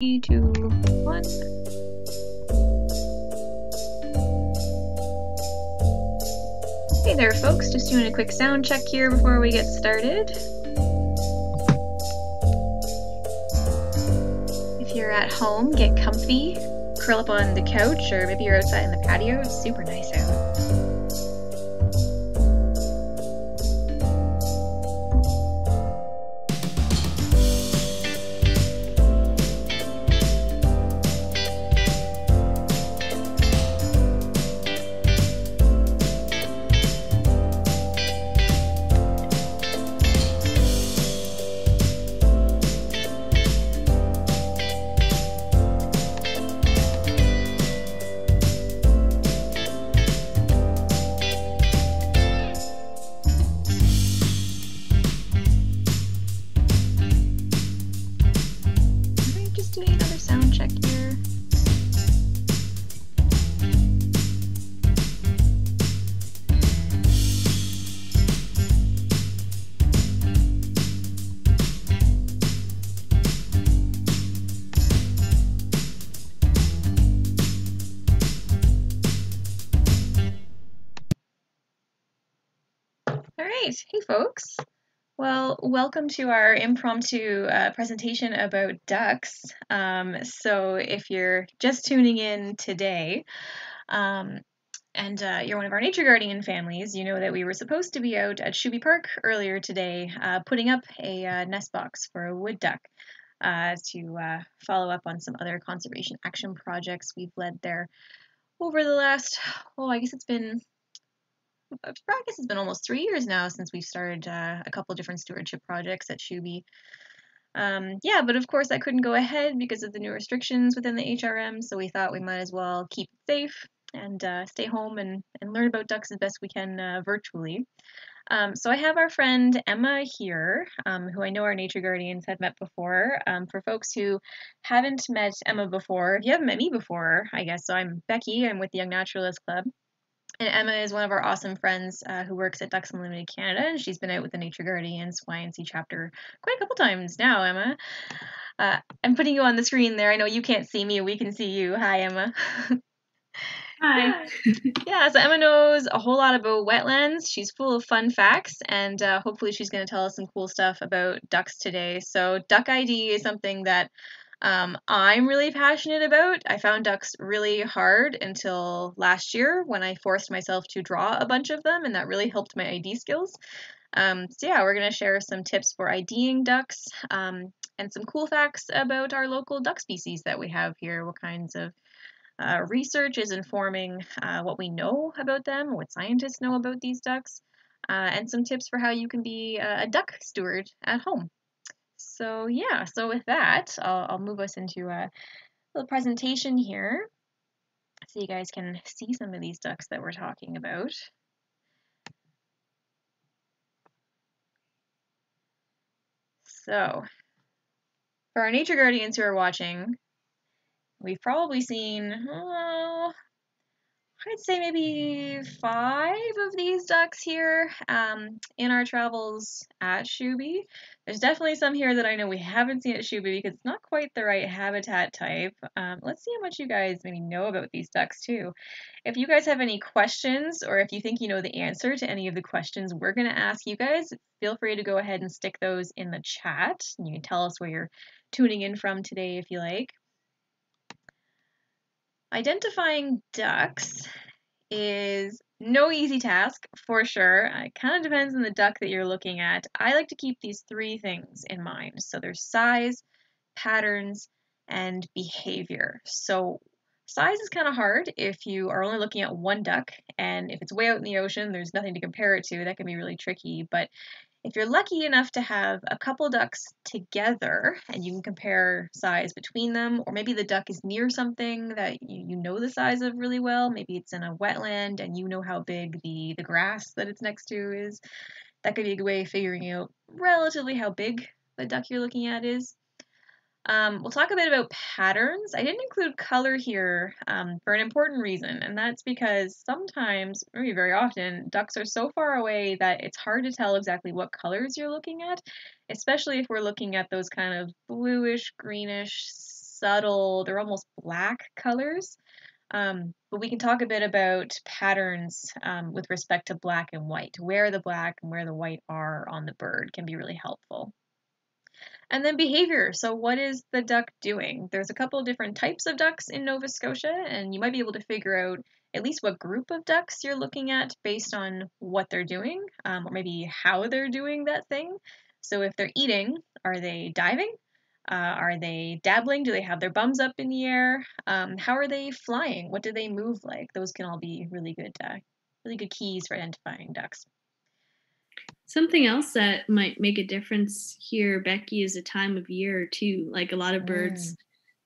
3, 2, 1. Hey there folks, just doing a quick sound check here before we get started. If you're at home, get comfy, curl up on the couch, or maybe you're outside in the patio. It's super nice out. Hey folks, well, welcome to our impromptu presentation about ducks. So if you're just tuning in today and you're one of our Nature Guardian families, you know that we were supposed to be out at Shubie Park earlier today putting up a nest box for a wood duck to follow up on some other conservation action projects we've led there over the last, oh, I guess it's been almost 3 years now since we've started a couple different stewardship projects at Shubie. Yeah, but of course that couldn't go ahead because of the new restrictions within the HRM, so we thought we might as well keep it safe and stay home and learn about ducks as best we can virtually. So I have our friend Emma here, who I know our Nature Guardians had met before. For folks who haven't met Emma before, if you haven't met me before, I guess, so I'm Becky, I'm with the Young Naturalist Club. And Emma is one of our awesome friends who works at Ducks Unlimited Canada, and she's been out with the Nature Guardians YNC chapter quite a couple times now, Emma. I'm putting you on the screen there. I know you can't see me, we can see you. Hi, Emma. Hi. Yeah, so Emma knows a whole lot about wetlands. She's full of fun facts, and hopefully she's going to tell us some cool stuff about ducks today. So duck ID is something that I'm really passionate about. I found ducks really hard until last year when I forced myself to draw a bunch of them, and that really helped my ID skills. So yeah, we're going to share some tips for IDing ducks and some cool facts about our local duck species that we have here, what kinds of research is informing what we know about them, what scientists know about these ducks, and some tips for how you can be a duck steward at home. So yeah, so with that, I'll move us into a little presentation here so you guys can see some of these ducks that we're talking about. So for our Nature Guardians who are watching, we've probably seen, oh, I'd say maybe 5 of these ducks here in our travels at Shubie. There's definitely some here that I know we haven't seen at Shubie because it's not quite the right habitat type. Let's see how much you guys maybe know about these ducks too. If you guys have any questions or if you think you know the answer to any of the questions we're going to ask you guys, feel free to go ahead and stick those in the chat. You can tell us where you're tuning in from today if you like. Identifying ducks is no easy task, for sure. It kind of depends on the duck that you're looking at. I like to keep these 3 things in mind. So there's size, patterns, and behavior. So size is kind of hard if you are only looking at one duck, and if it's way out in the ocean, there's nothing to compare it to. That can be really tricky, but if you're lucky enough to have a couple ducks together and you can compare size between them, or maybe the duck is near something that you know the size of really well, maybe it's in a wetland and you know how big the grass that it's next to is, that could be a good way of figuring out relatively how big the duck you're looking at is. We'll talk a bit about patterns. I didn't include color here for an important reason, and that's because sometimes, maybe very often, ducks are so far away that it's hard to tell exactly what colors you're looking at, especially if we're looking at those kind of bluish, greenish, subtle, they're almost black colors. But we can talk a bit about patterns with respect to black and white. Where the black and where the white are on the bird can be really helpful. And then behavior. So what is the duck doing? There's a couple of different types of ducks in Nova Scotia, and you might be able to figure out at least what group of ducks you're looking at based on what they're doing, or maybe how they're doing that thing. So if they're eating, are they diving? Are they dabbling? Do they have their bums up in the air? How are they flying? What do they move like? Those can all be really good keys for identifying ducks. Something else that might make a difference here, Becky, is the time of year too. Like a lot of birds,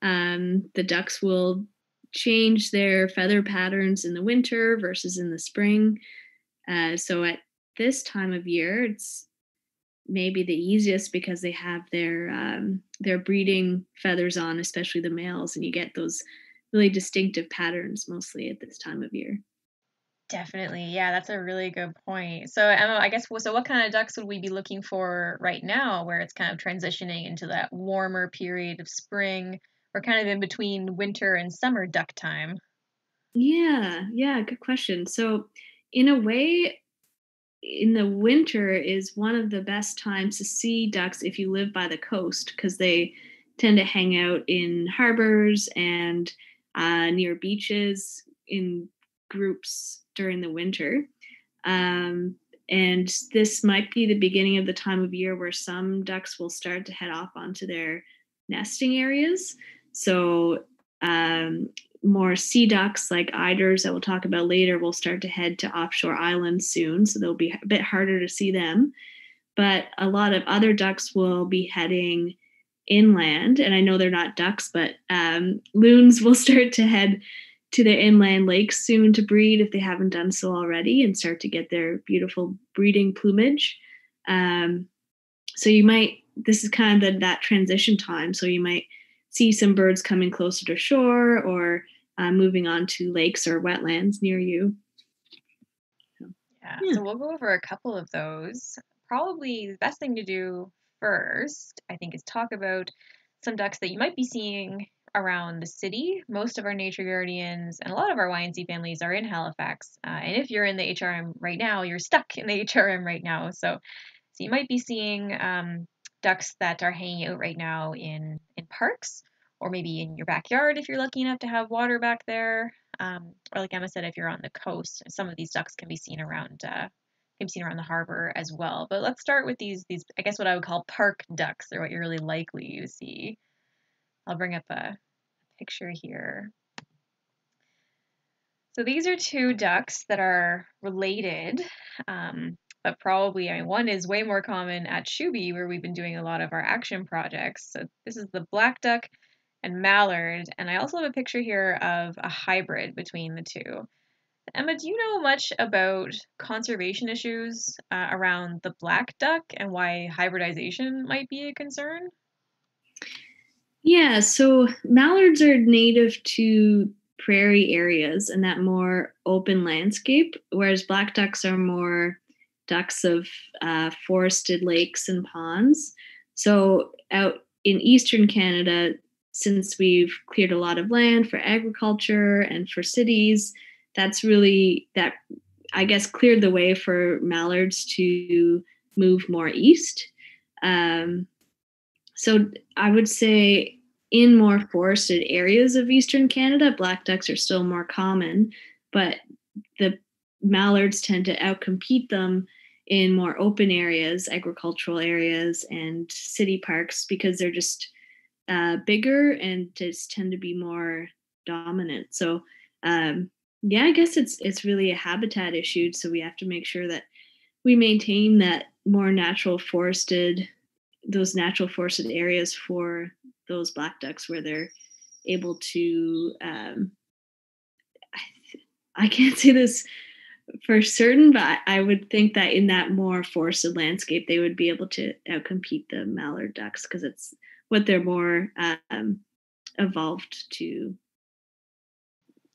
the ducks will change their feather patterns in the winter versus in the spring. So at this time of year, it's maybe the easiest because they have their breeding feathers on, especially the males, and you get those really distinctive patterns mostly at this time of year. Definitely. Yeah, that's a really good point. So Emma, I guess, so what kind of ducks would we be looking for right now where it's kind of transitioning into that warmer period of spring or kind of in between winter and summer duck time? Yeah, good question. So in a way, in the winter is one of the best times to see ducks if you live by the coast because they tend to hang out in harbors and near beaches in groups during the winter. And this might be the beginning of the time of year where some ducks will start to head off onto their nesting areas. So more sea ducks like eiders that we'll talk about later will start to head to offshore islands soon. So they'll be a bit harder to see them. But a lot of other ducks will be heading inland. And I know they're not ducks, but loons will start to head to their inland lakes soon to breed if they haven't done so already and start to get their beautiful breeding plumage. So you might, this is kind of that transition time. So you might see some birds coming closer to shore or moving on to lakes or wetlands near you. So, yeah, so we'll go over a couple of those. Probably the best thing to do first, I think, is talk about some ducks that you might be seeing around the city. Most of our Nature Guardians and a lot of our YNC families are in Halifax. And if you're in the HRM right now, you're stuck in the HRM right now. So you might be seeing ducks that are hanging out right now in parks or maybe in your backyard if you're lucky enough to have water back there. Or like Emma said, if you're on the coast, some of these ducks can be seen around the harbor as well. But let's start with these I guess what I would call park ducks. They're what you're really likely to see. I'll bring up a picture here. So these are two ducks that are related, but probably, one is way more common at Shubie where we've been doing a lot of our action projects. So this is the black duck and mallard, and I also have a picture here of a hybrid between the two. Emma, do you know much about conservation issues around the black duck and why hybridization might be a concern? Yeah, so mallards are native to prairie areas and that more open landscape, whereas black ducks are more ducks of forested lakes and ponds. So out in eastern Canada, since we've cleared a lot of land for agriculture and for cities, that cleared the way for mallards to move more east. So I would say in more forested areas of eastern Canada, black ducks are still more common, but the mallards tend to outcompete them in more open areas, agricultural areas and city parks because they're just bigger and just tend to be more dominant. So I guess it's really a habitat issue. So we have to make sure that we maintain that more natural forested areas for those black ducks where they're able to, I can't say this for certain, but I would think that in that more forested landscape, they would be able to outcompete the mallard ducks because it's what they're more evolved to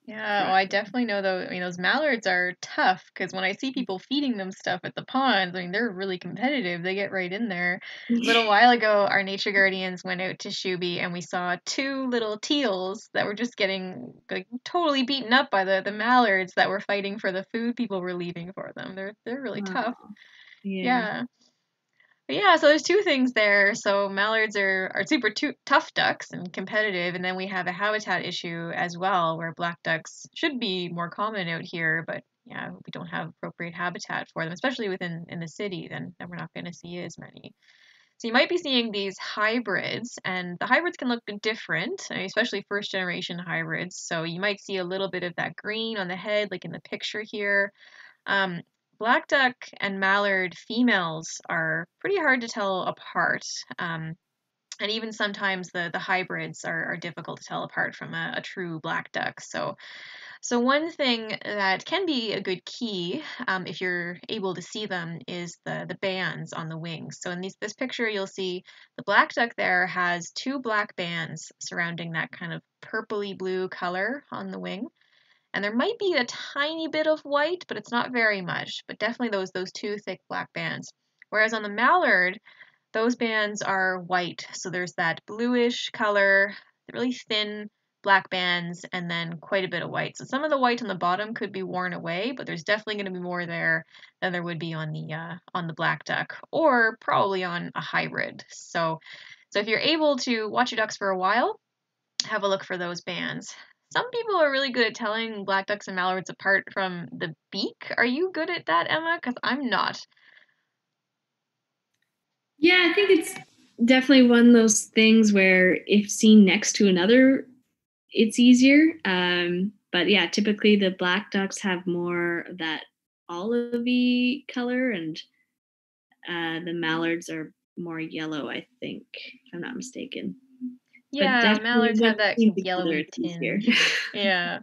Yeah, well, I definitely know though. I mean, those mallards are tough because when I see people feeding them stuff at the ponds, I mean, they're really competitive. They get right in there. A little while ago, our Nature Guardians went out to Shubie and we saw two little teals that were just getting like totally beaten up by the mallards that were fighting for the food people were leaving for them. They're really tough. Yeah. Yeah, so there's two things there. So mallards are super tough ducks and competitive, and then we have a habitat issue as well where black ducks should be more common out here, but yeah, we don't have appropriate habitat for them, especially in the city, then we're not going to see as many. So you might be seeing these hybrids, and the hybrids can look different, especially first-generation hybrids. So you might see a little bit of that green on the head, like in the picture here. Black duck and mallard females are pretty hard to tell apart, and even sometimes the hybrids are difficult to tell apart from a true black duck. So one thing that can be a good key, if you're able to see them, is the bands on the wings. So in this picture, you'll see the black duck there has two black bands surrounding that kind of purpley blue color on the wing. And there might be a tiny bit of white, but it's not very much, but definitely those two thick black bands. Whereas on the mallard, those bands are white. So there's that bluish color, really thin black bands, and then quite a bit of white. So some of the white on the bottom could be worn away, but there's definitely going to be more there than there would be on the black duck, or probably on a hybrid. So if you're able to watch your ducks for a while, have a look for those bands. Some people are really good at telling black ducks and mallards apart from the beak. Are you good at that, Emma? Because I'm not. Yeah, I think it's definitely one of those things where if seen next to another, it's easier. But yeah, typically the black ducks have more of that olivey color, and the mallards are more yellow, I think, if I'm not mistaken. Yeah, mallards have that yellow tinge. Yeah,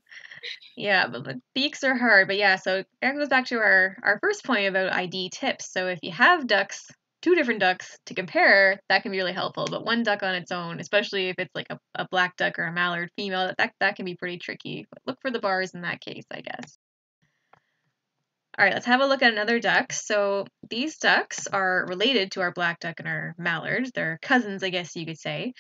but the beaks are hard. But yeah, so that goes back to our first point about ID tips. So if you have ducks, two different ducks to compare, that can be really helpful. But one duck on its own, especially if it's like a black duck or a mallard female, that can be pretty tricky. But look for the bars in that case, I guess. All right, let's have a look at another duck. So these ducks are related to our black duck and our mallard. They're cousins, I guess you could say.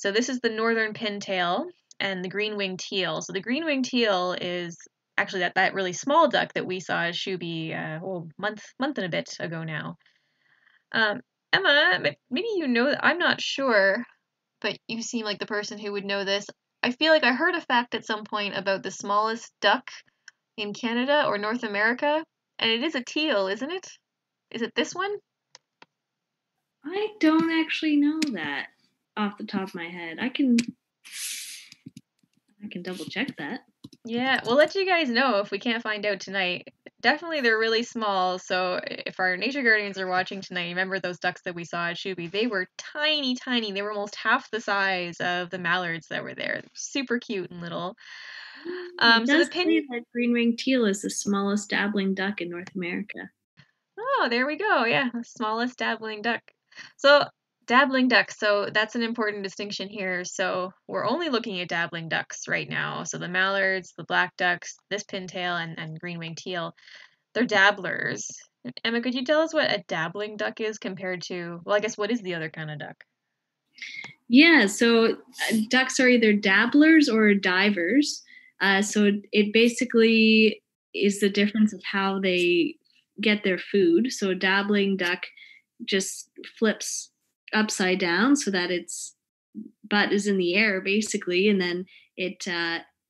So this is the northern pintail and the green-winged teal. So the green-winged teal is actually that really small duck that we saw at Shubie a month and a bit ago now. Emma, maybe you know, I'm not sure, but you seem like the person who would know this. I feel like I heard a fact at some point about the smallest duck in Canada or North America, and it is a teal, isn't it? Is it this one? I don't actually know that off the top of my head. I can double check that. Yeah, we'll let you guys know if we can't find out tonight. Definitely they're really small, so if our Nature Guardians are watching tonight, remember those ducks that we saw at Shubie? They were tiny, tiny. They were almost half the size of the mallards that were there. Super cute and little. So the green-winged teal is the smallest dabbling duck in North America. Oh, there we go. Yeah, the smallest dabbling duck. So dabbling ducks, so that's an important distinction here. So we're only looking at dabbling ducks right now. So the mallards, the black ducks, this pintail, and green-winged teal, they're dabblers. Emma, could you tell us what a dabbling duck is compared to, well, I guess what is the other kind of duck? Yeah, so ducks are either dabblers or divers. So it basically is the difference of how they get their food. So a dabbling duck just flips upside down so that its butt is in the air basically, and then it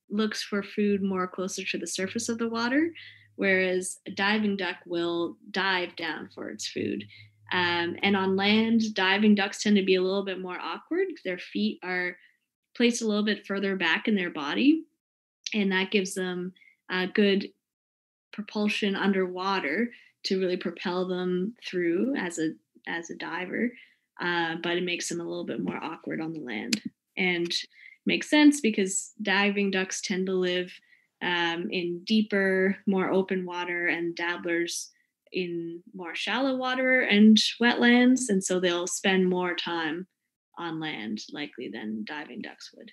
looks for food more closer to the surface of the water, whereas a diving duck will dive down for its food. And on land, diving ducks tend to be a little bit more awkward. Their feet are placed a little bit further back in their body, and that gives them good propulsion underwater to really propel them through as a diver. But it makes them a little bit more awkward on the land, and makes sense because diving ducks tend to live in deeper, more open water, and dabblers in more shallow water and wetlands. And so they'll spend more time on land likely than diving ducks would.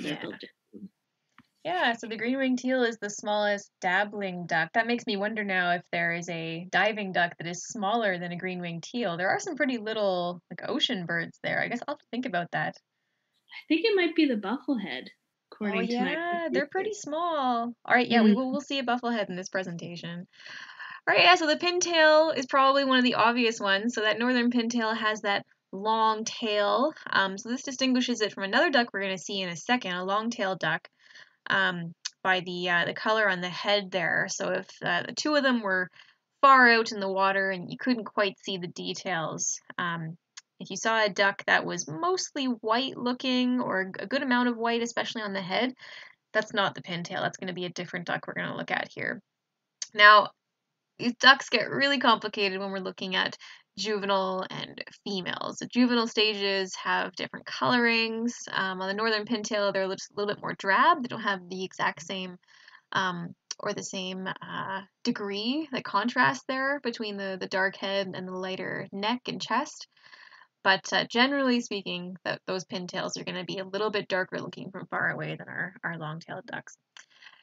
So yeah. Yeah, so the green-winged teal is the smallest dabbling duck. That makes me wonder now if there is a diving duck that is smaller than a green-winged teal. There are some pretty little like ocean birds there. I guess I'll have to think about that. I think it might be the bufflehead. Oh yeah, they're pretty small. All right, yeah, we'll see a bufflehead in this presentation. All right, yeah, so the pintail is probably one of the obvious ones. So that northern pintail has that long tail. So this distinguishes it from another duck we're going to see in a second, a long-tailed duck, by the color on the head there. So if the two of them were far out in the water and you couldn't quite see the details, if you saw a duck that was mostly white looking or a good amount of white, especially on the head, that's not the pintail. That's going to be a different duck we're going to look at here. Now, these ducks get really complicated when we're looking at juvenile and females. The juvenile stages have different colorings. On the northern pintail, they're just a little bit more drab. They don't have the exact same or the same degree, the contrast there between the dark head and the lighter neck and chest. But generally speaking, those pintails are going to be a little bit darker looking from far away than our long-tailed ducks.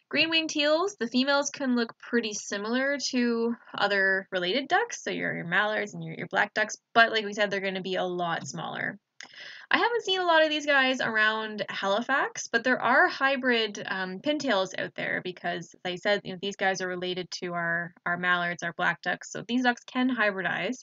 Green-winged teals, the females can look pretty similar to other related ducks, so your mallards and your black ducks, but like we said, they're going to be a lot smaller. I haven't seen a lot of these guys around Halifax, but there are hybrid pintails out there because, as I said, you know, these guys are related to our mallards, our black ducks, so these ducks can hybridize.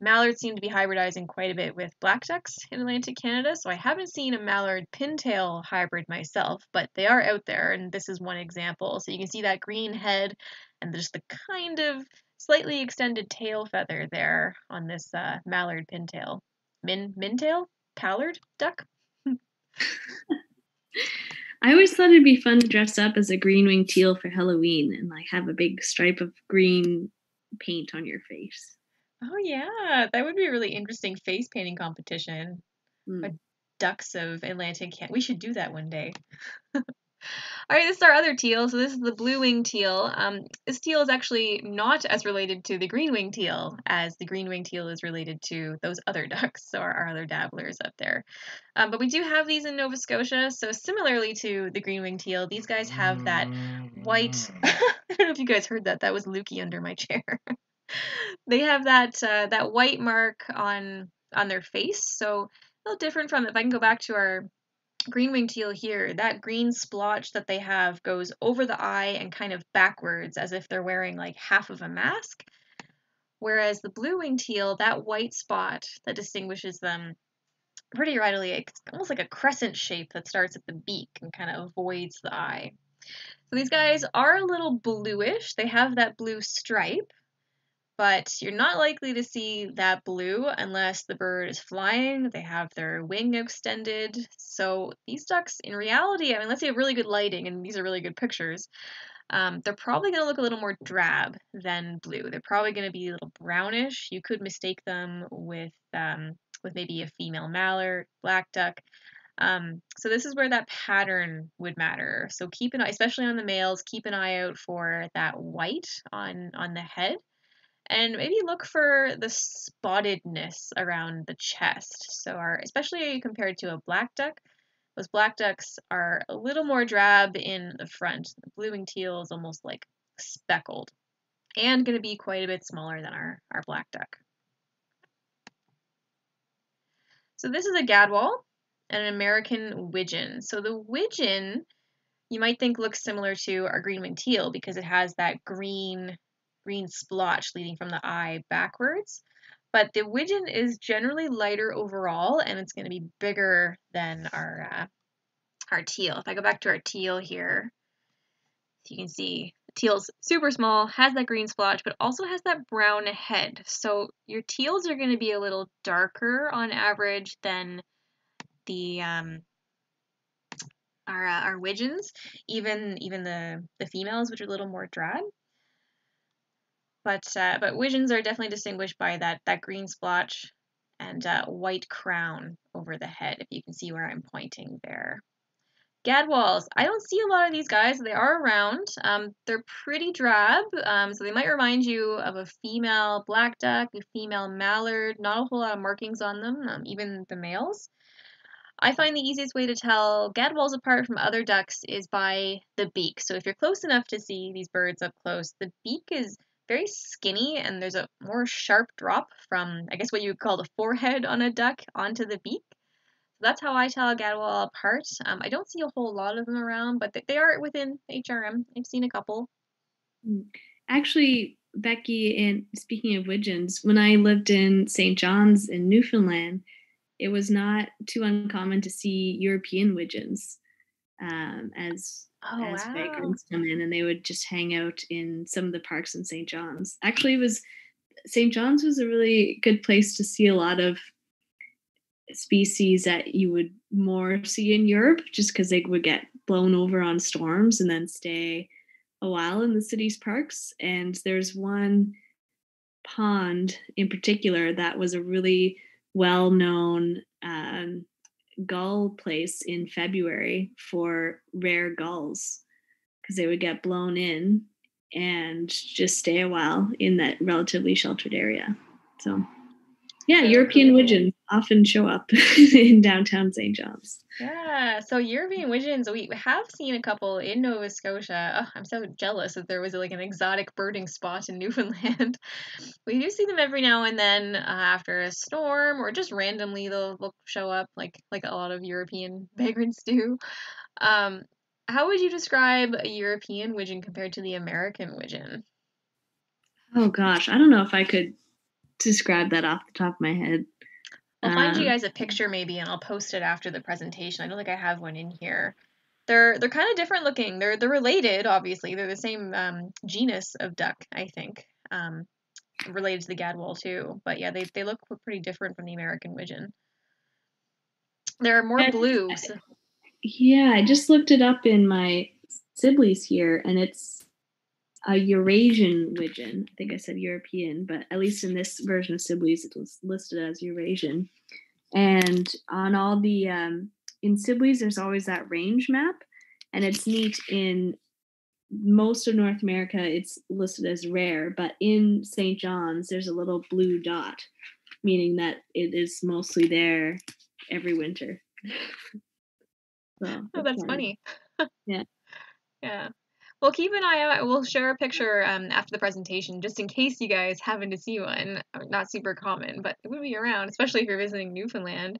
Mallards seem to be hybridizing quite a bit with black ducks in Atlantic Canada, so I haven't seen a mallard pintail hybrid myself, but they are out there, and this is one example. So you can see that green head and just the kind of slightly extended tail feather there on this mallard pintail. Mintail? Pallard duck? I always thought it'd be fun to dress up as a green-winged teal for Halloween and like have a big stripe of green paint on your face. Oh yeah, that would be a really interesting face painting competition. Mm. Ducks of Atlantic Canada. We should do that one day. All right, this is our other teal. So this is the blue-winged teal. This teal is actually not as related to the green-winged teal as the green-winged teal is related to those other ducks, so our other dabblers up there. But we do have these in Nova Scotia. So similarly to the green-winged teal, these guys have that white. I don't know if you guys heard that. That was Lukey under my chair. They have that white mark on their face, so a little different from, if I can go back to our green-winged teal here, that green splotch that they have goes over the eye and kind of backwards as if they're wearing like half of a mask, whereas the blue-winged teal, that white spot that distinguishes them pretty readily, it's almost like a crescent shape that starts at the beak and kind of avoids the eye. So these guys are a little bluish, they have that blue stripe, but you're not likely to see that blue unless the bird is flying, they have their wing extended. So these ducks, in reality, I mean, unless they have really good lighting, and these are really good pictures, they're probably going to look a little more drab than blue. They're probably going to be a little brownish. You could mistake them with maybe a female mallard, black duck. So this is where that pattern would matter. So keep an eye, especially on the males, keep an eye out for that white on the head. And maybe look for the spottedness around the chest. So especially compared to a black duck, those black ducks are a little more drab in the front. The blue-winged teal is almost like speckled and going to be quite a bit smaller than our black duck. So this is a gadwall and an American wigeon. So the wigeon, you might think, looks similar to our green-winged teal because it has that green splotch leading from the eye backwards, but the wigeon is generally lighter overall, and it's going to be bigger than our teal. If I go back to our teal here, you can see the teal's super small, has that green splotch, but also has that brown head. So your teals are going to be a little darker on average than the our wigeons, even the females, which are a little more drab. But wigeons are definitely distinguished by that green splotch and white crown over the head, if you can see where I'm pointing there. Gadwalls. I don't see a lot of these guys. They are around. They're pretty drab, so they might remind you of a female black duck, a female mallard, not a whole lot of markings on them, even the males. I find the easiest way to tell gadwalls apart from other ducks is by the beak. So if you're close enough to see these birds up close, the beak is very skinny and there's a more sharp drop from, I guess, what you would call the forehead on a duck onto the beak. So that's how I tell a gadwall apart. I don't see a whole lot of them around, but they are within HRM. I've seen a couple. Actually, Becky, and speaking of wigeons, when I lived in St. John's in Newfoundland, it was not too uncommon to see European wigeons as vagrants come in, and they would just hang out in some of the parks in St. John's. Actually, St. John's was a really good place to see a lot of species that you would more see in Europe, just because they would get blown over on storms and then stay a while in the city's parks. And there's one pond in particular that was a really well-known gull place in February for rare gulls, because they would get blown in and just stay a while in that relatively sheltered area. So yeah, European wigeons often show up in downtown St. John's. Yeah, so European wigeons, we have seen a couple in Nova Scotia. Oh, I'm so jealous that there was like an exotic birding spot in Newfoundland. We do see them every now and then after a storm, or just randomly they'll show up like a lot of European vagrants do. How would you describe a European wigeon compared to the American wigeon? Oh gosh, I don't know if I could describe that off the top of my head. I'll find you guys a picture maybe, and I'll post it after the presentation. I don't think I have one in here. They're kind of different looking. They're related, obviously. They're the same genus of duck, I think, related to the gadwall too. But yeah, they look pretty different from the American wigeon. There are more blues. Yeah, I just looked it up in my Sibley's here, and it's a Eurasian wigeon. I think I said European, but at least in this version of Sibley's, it was listed as Eurasian. And on all the, in Sibley's, there's always that range map, and it's neat. In most of North America, it's listed as rare, but in St. John's, there's a little blue dot, meaning that it is mostly there every winter. So, oh, that's funny. Yeah. Yeah. Well, keep an eye out. We'll share a picture after the presentation, just in case you guys happen to see one. Not super common, but it would be around, especially if you're visiting Newfoundland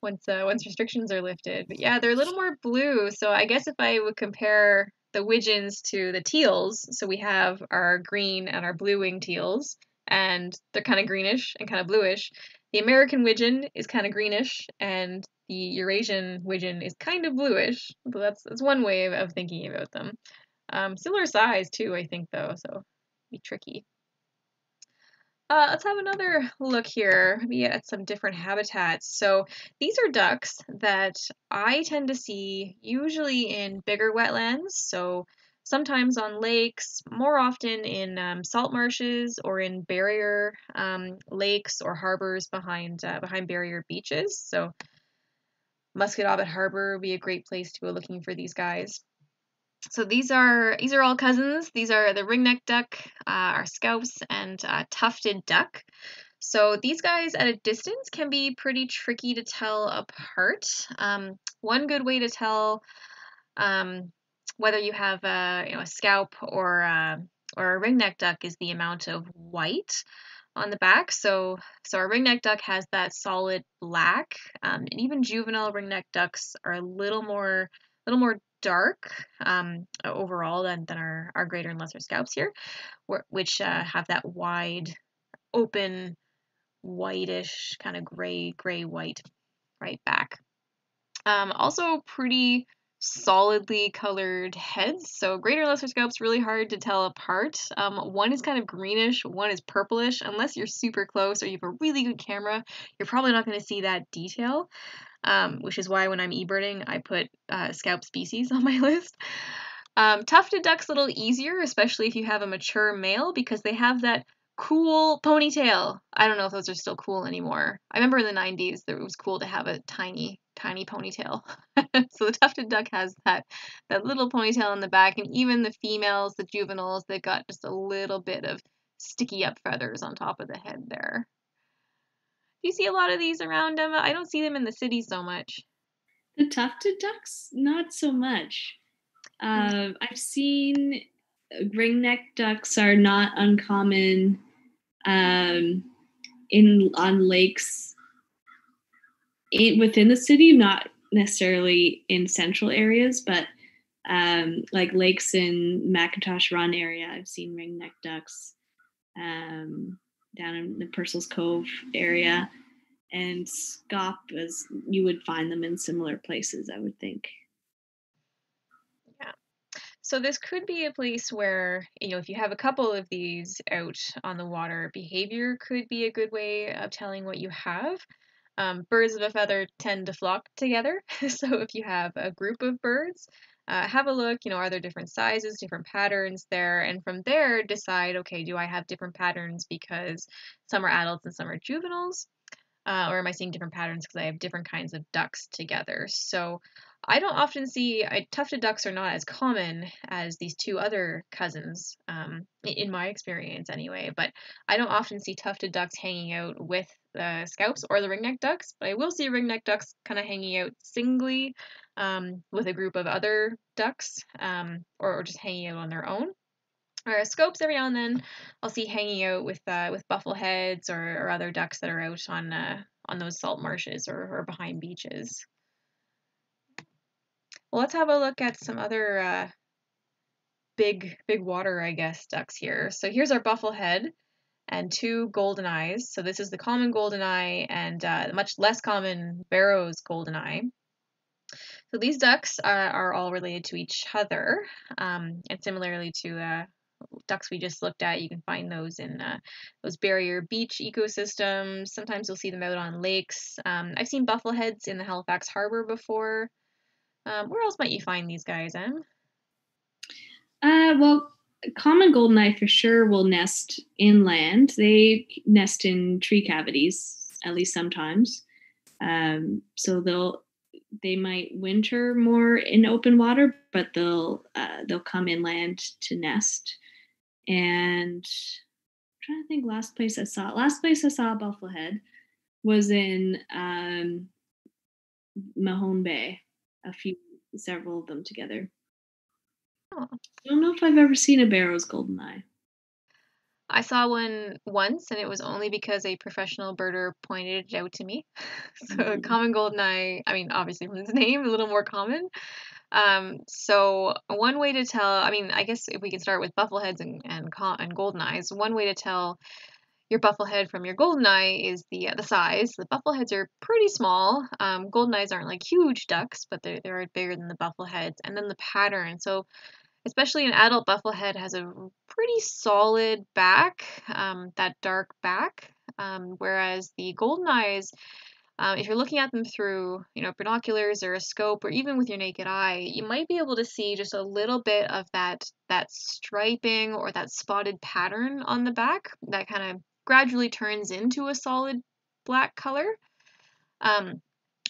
once restrictions are lifted. But yeah, they're a little more blue. So I guess if I would compare the wigeons to the teals, so we have our green and our blue-winged teals, and they're kind of greenish and kind of bluish. The American wigeon is kind of greenish, and the Eurasian wigeon is kind of bluish. So that's one way of thinking about them. Similar size too, I think, though, so it'd be tricky. Let's have another look here, maybe at some different habitats. So these are ducks that I tend to see usually in bigger wetlands, so sometimes on lakes, more often in salt marshes or in barrier lakes or harbors behind barrier beaches. So Muscadabit Harbor would be a great place to go looking for these guys. So these are all cousins. These are the ringneck duck, our scaups, and tufted duck. So these guys at a distance can be pretty tricky to tell apart. One good way to tell whether you have a scaup or a ringneck duck is the amount of white on the back. So our ringneck duck has that solid black, and even juvenile ringneck ducks are a little more dark overall than our greater and lesser scaups here, which have that wide, open, whitish kind of gray-white right back. Also pretty solidly colored heads. So greater and lesser scaups, really hard to tell apart. One is kind of greenish, one is purplish. Unless you're super close or you have a really good camera, you're probably not going to see that detail. Which is why when I'm eBirding, I put scaup species on my list. Tufted duck's a little easier, especially if you have a mature male, because they have that cool ponytail. I don't know if those are still cool anymore. I remember in the 90s, it was cool to have a tiny, tiny ponytail. So the tufted duck has that little ponytail on the back, and even the females, the juveniles, they've got just a little bit of sticky up feathers on top of the head there. Do you see a lot of these around, Emma? I don't see them in the city so much. The tufted ducks, not so much. I've seen ring-necked ducks are not uncommon on lakes within the city, not necessarily in central areas, but like lakes in McIntosh Run area, I've seen ring-necked ducks down in the Purcell's Cove area. And scop, as you would find them in similar places, I would think. Yeah. So this could be a place where, you know, if you have a couple of these out on the water, behavior could be a good way of telling what you have. Birds of a feather tend to flock together. So if you have a group of birds, have a look, you know, are there different sizes, different patterns there? And from there, decide, okay, do I have different patterns because some are adults and some are juveniles? Or am I seeing different patterns because I have different kinds of ducks together? So I don't often see, tufted ducks are not as common as these two other cousins, in my experience anyway, but I don't often see tufted ducks hanging out with the scalps or the ringneck ducks, but I will see ringneck ducks kind of hanging out singly with a group of other ducks or just hanging out on their own. Or scopes every now and then I'll see hanging out with buffleheads or other ducks that are out on those salt marshes or behind beaches. Well, let's have a look at some other big water, I guess, ducks here. So here's our bufflehead and two golden eyes. So this is the common golden eye and the much less common Barrow's golden eye. So these ducks are all related to each other, and similarly to ducks we just looked at. You can find those in those barrier beach ecosystems. Sometimes you'll see them out on lakes. I've seen buffleheads in the Halifax Harbor before. Where else might you find these guys, Em? Well, common goldeneye for sure will nest inland. They nest in tree cavities, at least sometimes. So they might winter more in open water, but they'll come inland to nest. And I'm trying to think, last place I saw a bufflehead was in Mahone Bay, several of them together. Oh. I don't know if I've ever seen a Barrow's golden eye. I saw one once, and it was only because a professional birder pointed it out to me. So common golden eye, I mean, obviously from its name, a little more common. So one way to tell, I mean, I guess if we can start with buffleheads and golden eyes, one way to tell your bufflehead from your golden eye is the size. The buffleheads are pretty small. Golden eyes aren't like huge ducks, but they're bigger than the buffleheads. And then the pattern. So especially an adult bufflehead has a pretty solid back, that dark back, whereas the golden eyes, if you're looking at them through, you know, binoculars or a scope or even with your naked eye, you might be able to see just a little bit of that striping or that spotted pattern on the back that kind of gradually turns into a solid black color.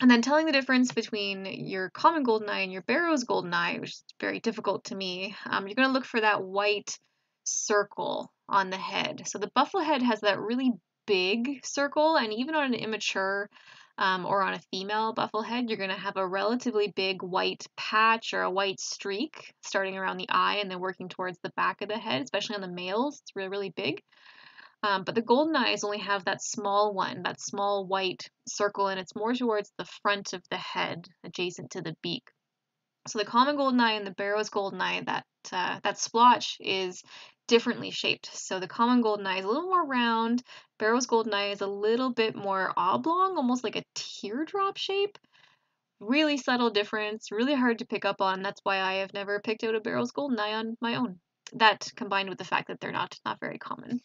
And then telling the difference between your common goldeneye and your Barrow's goldeneye, which is very difficult to me, you're going to look for that white circle on the head. So the bufflehead has that really big circle, and even on an immature or on a female bufflehead, you're going to have a relatively big white patch or a white streak starting around the eye and then working towards the back of the head, especially on the males. It's really, really big. But the golden eyes only have that small one, that small white circle, and it's more towards the front of the head, adjacent to the beak. So the common golden eye and the Barrow's golden eye, that splotch is differently shaped. So the common golden eye is a little more round. Barrow's golden eye is a little bit more oblong, almost like a teardrop shape. Really subtle difference, really hard to pick up on. That's why I have never picked out a Barrow's golden eye on my own. That combined with the fact that they're not very common.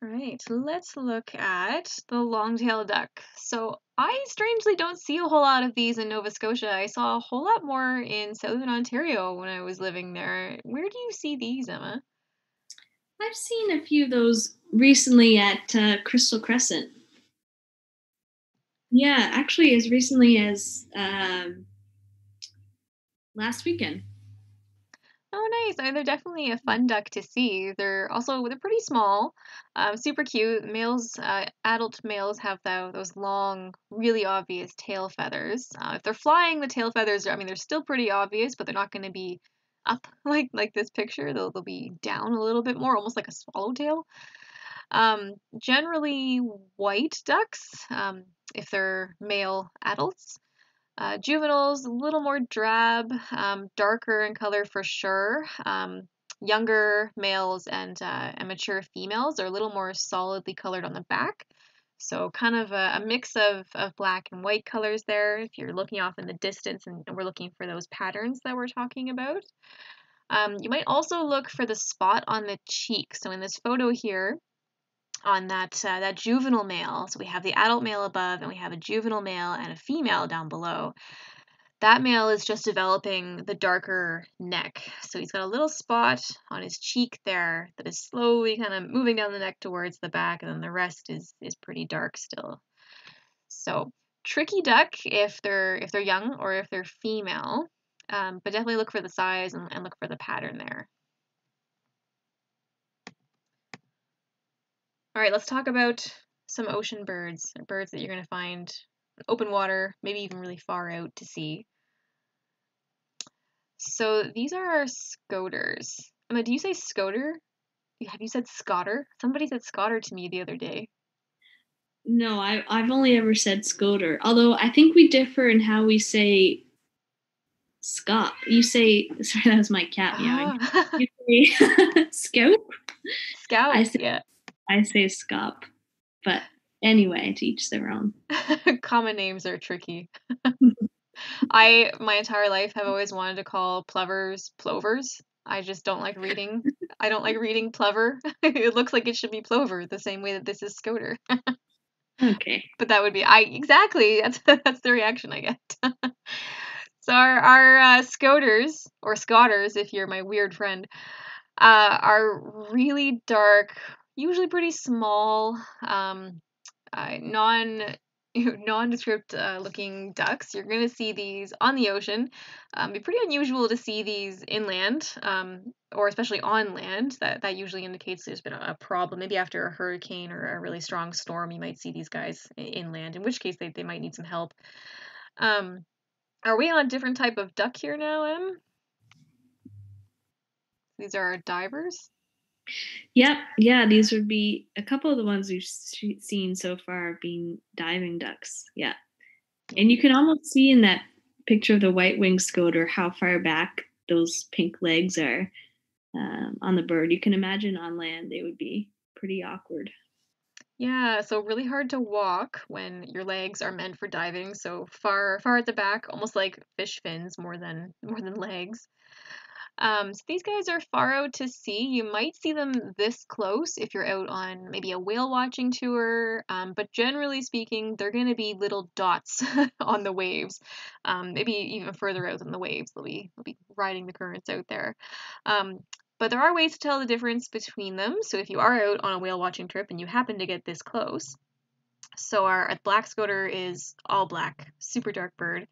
All right, let's look at the long-tailed duck. So I strangely don't see a whole lot of these in Nova Scotia. I saw a whole lot more in Southern Ontario when I was living there. Where do you see these, Emma? I've seen a few of those recently at Crystal Crescent. Yeah, actually as recently as last weekend. Oh, nice. They're definitely a fun duck to see. They're pretty small, super cute. Adult males have those long, really obvious tail feathers. If they're flying, the tail feathers are, they're still pretty obvious, but they're not going to be up like this picture. They'll be down a little bit more, almost like a swallowtail. Generally white ducks, if they're male adults. Juveniles, a little more drab, darker in color for sure. Younger males and mature females are a little more solidly colored on the back. So kind of a mix of black and white colors there if you're looking off in the distance and we're looking for those patterns that we're talking about. You might also look for the spot on the cheek. So in this photo here, on that juvenile male. So we have the adult male above and we have a juvenile male and a female down below. That male is just developing the darker neck. So he's got a little spot on his cheek there that is slowly kind of moving down the neck towards the back, and then the rest is pretty dark still. So tricky duck if they're young or if they're female, but definitely look for the size and look for the pattern there. All right, let's talk about some ocean birds, birds that you're going to find in open water, maybe even really far out to sea. So these are our scoters. Emma, do you say scoter? Have you said scotter? Somebody said scotter to me the other day. No, I've only ever said scoter, although I think we differ in how we say scop. You say, sorry, that was my cat meowing. Oh. You say scout? Scout, I say, yeah. I say scop, but anyway, to each their own. Common names are tricky. My entire life have always wanted to call plovers plovers. I just don't like reading. I don't like reading plover. It looks like it should be plover, the same way that this is scoter. Okay. But that would be exactly. That's the reaction I get. So our scoters or scotters, if you're my weird friend, are really dark. Usually pretty small, nondescript looking ducks. You're going to see these on the ocean. Be pretty unusual to see these inland, or especially on land. That usually indicates there's been a problem. Maybe after a hurricane or a really strong storm, you might see these guys inland, in which case they might need some help. Are we on a different type of duck here now, Em? These are our divers. Yep, yeah, these would be a couple of the ones we've seen so far being diving ducks, yeah. And you can almost see in that picture of the white-winged scoter how far back those pink legs are on the bird. You can imagine on land they would be pretty awkward. Yeah, so really hard to walk when your legs are meant for diving, so far at the back, almost like fish fins more than legs. So these guys are far out to sea. You might see them this close if you're out on maybe a whale watching tour, but generally speaking, they're going to be little dots on the waves, maybe even further out than the waves. They'll be riding the currents out there. But there are ways to tell the difference between them. So if you are out on a whale watching trip and you happen to get this close, so our black scoter is all black, super dark bird.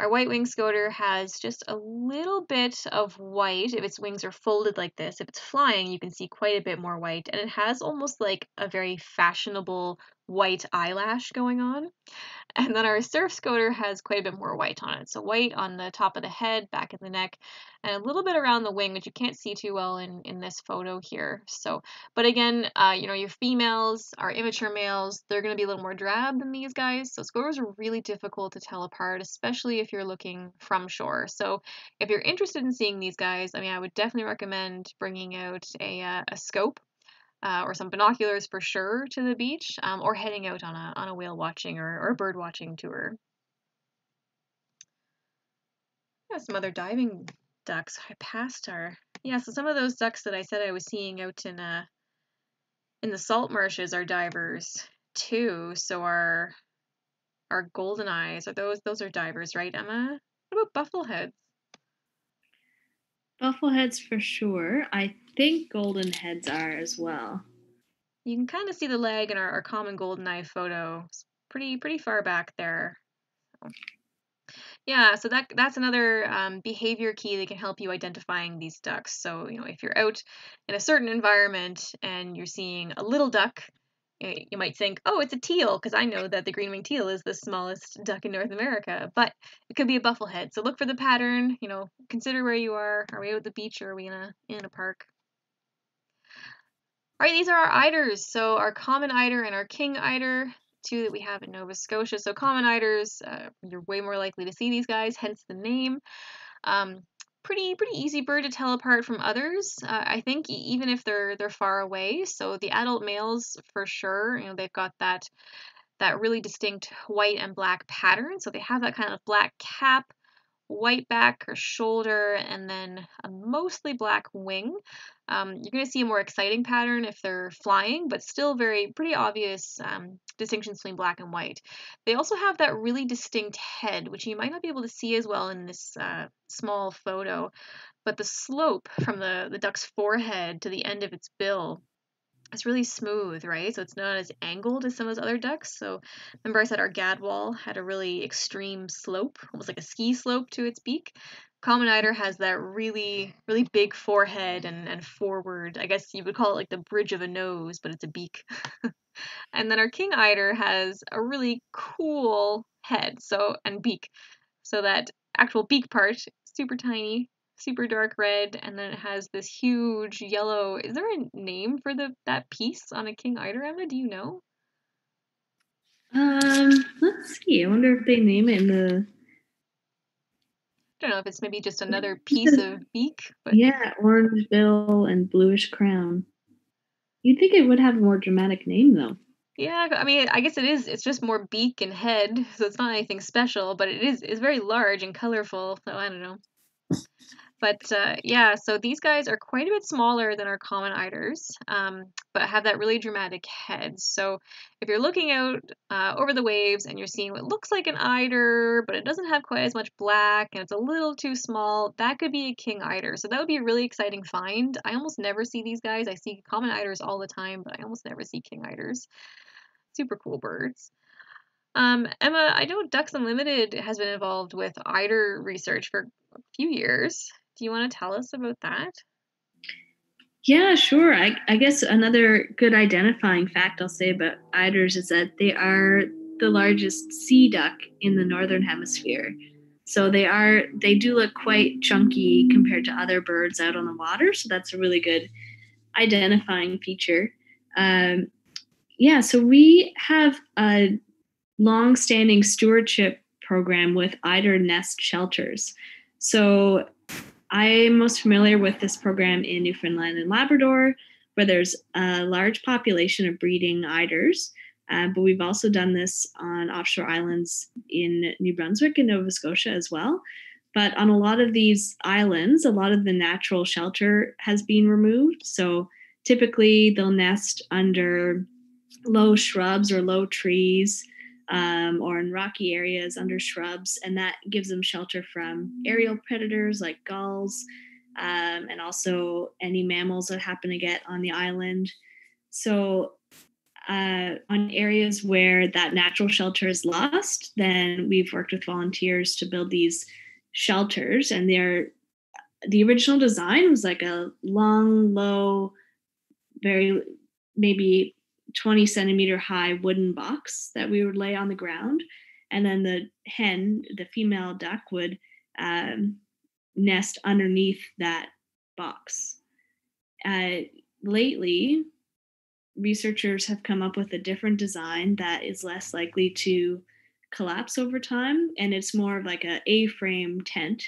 Our white-winged scoter has just a little bit of white. If its wings are folded like this, if it's flying, you can see quite a bit more white. And it has almost like a very fashionable white eyelash going on. And then our surf scoter has quite a bit more white on it. So white on the top of the head, back of the neck, and a little bit around the wing, which you can't see too well in this photo here. So, but again, your females, our immature males, they're going to be a little more drab than these guys. So scoters are really difficult to tell apart, especially if you're looking from shore. So if you're interested in seeing these guys, I would definitely recommend bringing out a scope or some binoculars for sure to the beach, or heading out on a whale watching or bird watching tour. Yeah, some other diving ducks I passed are. Yeah, so some of those ducks that I said I was seeing out in the salt marshes are divers too. So our golden eyes, those are divers, right, Emma? What about buffleheads? Buffleheads for sure. I think golden heads are as well. You can kind of see the leg in our common golden eye photo. It's pretty far back there. Yeah, so that's another behavior key that can help you identifying these ducks. So, you know, if you're out in a certain environment and you're seeing a little duck, you might think, oh, it's a teal, because I know that the green-winged teal is the smallest duck in North America, but it could be a bufflehead. So look for the pattern, you know, consider where you are. Are we out at the beach or are we in a park? All right, these are our eiders. So our common eider and our king eider, two that we have in Nova Scotia. So common eiders, you're way more likely to see these guys, hence the name. Pretty easy bird to tell apart from others, I think, even if they're far away. So the adult males, for sure, you know, they've got that really distinct white and black pattern. So they have that kind of black cap, white back or shoulder, and then a mostly black wing. You're going to see a more exciting pattern if they're flying, but still pretty obvious distinctions between black and white. They also have that really distinct head, which you might not be able to see as well in this small photo, but the slope from the duck's forehead to the end of its bill, it's really smooth, right? So it's not as angled as some of those other ducks. So remember I said our gadwall had a really extreme slope, almost like a ski slope to its beak. Common eider has that really big forehead and forward, I guess you would call it like the bridge of a nose, but it's a beak. And then our king eider has a really cool head and beak. So that actual beak part, super tiny, super dark red, and then it has this huge yellow. Is there a name for that piece on a king eider, Emma? Do you know? Let's see. I wonder if they name it in the. I don't know if it's maybe just another piece of beak. But... yeah, orange bill and bluish crown. You'd think it would have a more dramatic name, though. Yeah, I mean, I guess it is. It's just more beak and head, so it's not anything special. But it's very large and colorful. So I don't know. But yeah, so these guys are quite a bit smaller than our common eiders, but have that really dramatic head. So if you're looking out over the waves and you're seeing what looks like an eider, but it doesn't have quite as much black and it's a little too small, that could be a king eider. So that would be a really exciting find. I almost never see these guys. I see common eiders all the time, but I almost never see king eiders. Super cool birds. Emma, I know Ducks Unlimited has been involved with eider research for a few years. Do you want to tell us about that? Yeah, sure. I guess another good identifying fact I'll say about eiders is that they are the largest sea duck in the Northern Hemisphere. So they do look quite chunky compared to other birds out on the water. So that's a really good identifying feature. Yeah, so we have a long-standing stewardship program with eider nest shelters. So I'm most familiar with this program in Newfoundland and Labrador, where there's a large population of breeding eiders, but we've also done this on offshore islands in New Brunswick and Nova Scotia as well. But on a lot of these islands, a lot of the natural shelter has been removed. So typically they'll nest under low shrubs or low trees, or in rocky areas under shrubs, and that gives them shelter from aerial predators like gulls, and also any mammals that happen to get on the island. So on areas where that natural shelter is lost, then we've worked with volunteers to build these shelters, and the original design was like a long, low, maybe 20 centimeter high wooden box that we would lay on the ground. And then the hen, the female duck, would nest underneath that box. Lately, researchers have come up with a different design that is less likely to collapse over time. And it's more of like an A-frame tent.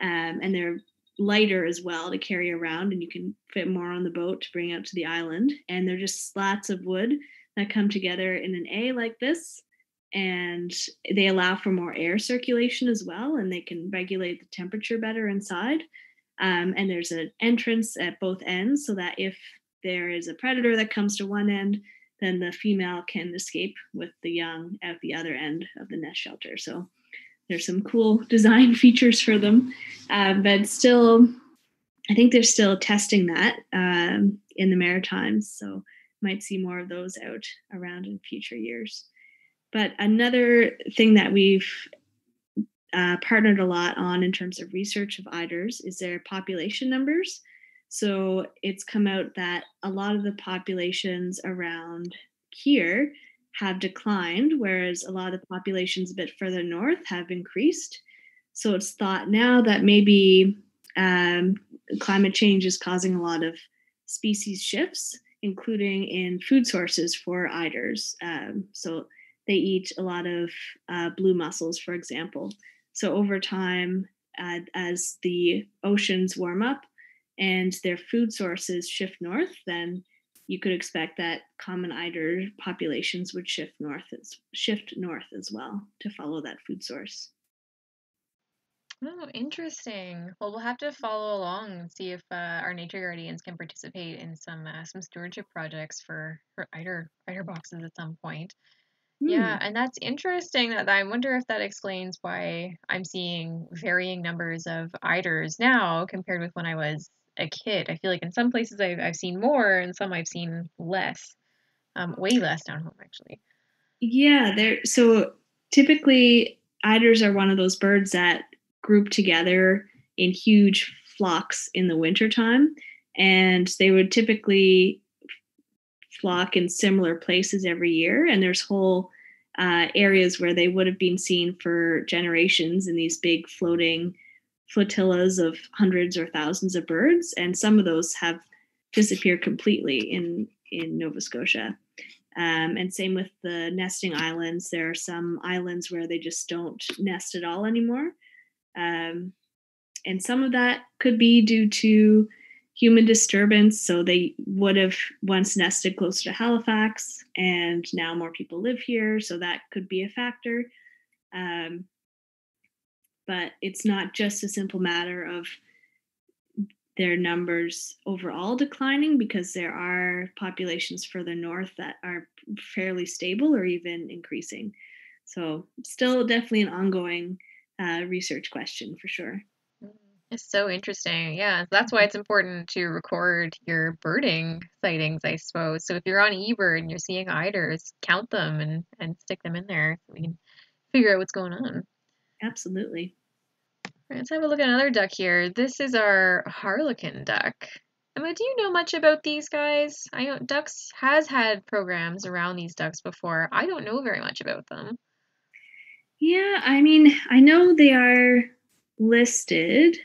And they're lighter as well to carry around, and you can fit more on the boat to bring out to the island. And they're just slats of wood that come together in an A like this, and they allow for more air circulation as well, and they can regulate the temperature better inside. And there's an entrance at both ends so that if there is a predator that comes to one end, then the female can escape with the young at the other end of the nest shelter. So there's some cool design features for them, but still, I think they're still testing that in the Maritimes, so might see more of those out around in future years. But another thing that we've partnered a lot on in terms of research of eiders is their population numbers. So it's come out that a lot of the populations around here have declined, whereas a lot of the populations a bit further north have increased. So it's thought now that maybe climate change is causing a lot of species shifts, including in food sources for eiders. So they eat a lot of blue mussels, for example. So over time, as the oceans warm up and their food sources shift north, then you could expect that common eider populations would shift north as well to follow that food source. Oh, interesting. Well, we'll have to follow along and see if our Nature Guardians can participate in some stewardship projects for eider boxes at some point. Mm. Yeah, and that's interesting. I wonder if that explains why I'm seeing varying numbers of eiders now compared with when I was a kid. I feel like in some places I've seen more, and some I've seen less, way less down home actually. Yeah, so typically eiders are one of those birds that group together in huge flocks in the wintertime, and they would typically flock in similar places every year, and there's whole areas where they would have been seen for generations in these big floating flotillas of hundreds or thousands of birds, and some of those have disappeared completely in Nova Scotia. And same with the nesting islands. There are some islands where they just don't nest at all anymore. And some of that could be due to human disturbance. So they would have once nested closer to Halifax, and now more people live here. So that could be a factor. But it's not just a simple matter of their numbers overall declining, because there are populations further north that are fairly stable or even increasing. So still definitely an ongoing research question for sure. It's so interesting. Yeah, that's why it's important to record your birding sightings, I suppose. So if you're on eBird and you're seeing eiders, count them and stick them in there so we can figure out what's going on. Absolutely. Right, let's have a look at another duck here. This is our harlequin duck. Emma, do you know much about these guys? I know Ducks has had programs around these ducks before. I don't know very much about them. Yeah, I mean, I know they are listed.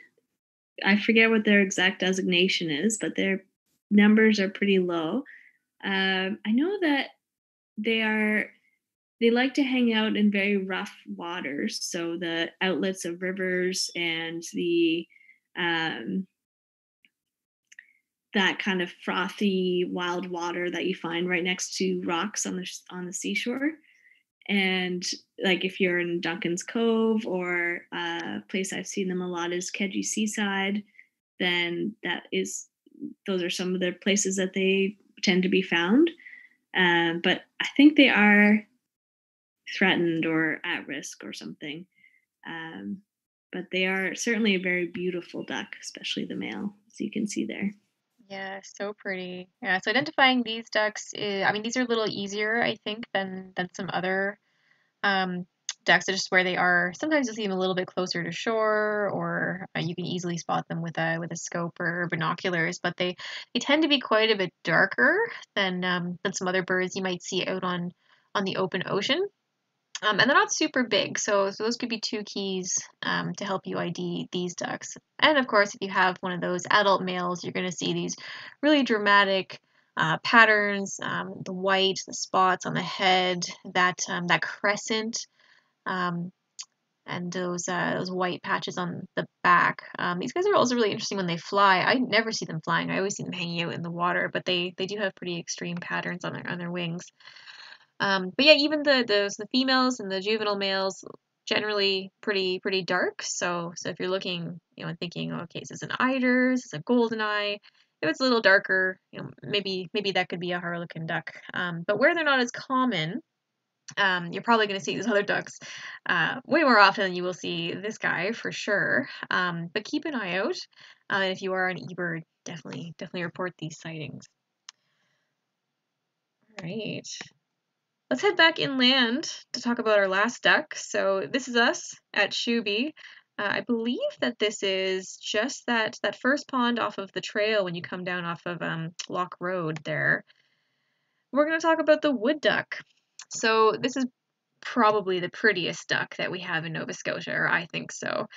I forget what their exact designation is, but their numbers are pretty low. I know that they like to hang out in very rough waters, so the outlets of rivers and the that kind of frothy wild water that you find right next to rocks on the seashore. And like if you're in Duncan's Cove, or a place I've seen them a lot is Kejimkujik Seaside, then those are some of the places that they tend to be found. But I think they are threatened or at risk or something, but they are certainly a very beautiful duck, especially the male, as you can see there. Yeah, so pretty. Yeah, so identifying these ducks is, I mean, these are a little easier, I think, than some other ducks, just where they are. Sometimes you'll see them a little bit closer to shore, or you can easily spot them with a scope or binoculars. But they tend to be quite a bit darker than some other birds you might see out on the open ocean. And they're not super big, so those could be two keys to help you ID these ducks. And of course, if you have one of those adult males, you're going to see these really dramatic patterns, the white, the spots on the head, that crescent, and those white patches on the back. These guys are also really interesting when they fly. I never see them flying. I always see them hanging out in the water, but they do have pretty extreme patterns on their wings. But yeah, even the females and the juvenile males generally pretty dark. So if you're looking, and thinking, okay, is this an eider? Is this a golden eye? If it's a little darker, maybe that could be a harlequin duck. But where they're not as common, you're probably going to see these other ducks way more often than you will see this guy for sure. But keep an eye out. And if you are an eBird, definitely report these sightings. All right. Let's head back inland to talk about our last duck. So this is us at Shubie. I believe that this is just that first pond off of the trail when you come down off of Lock Road there. We're going to talk about the wood duck. So this is probably the prettiest duck that we have in Nova Scotia, or I think so.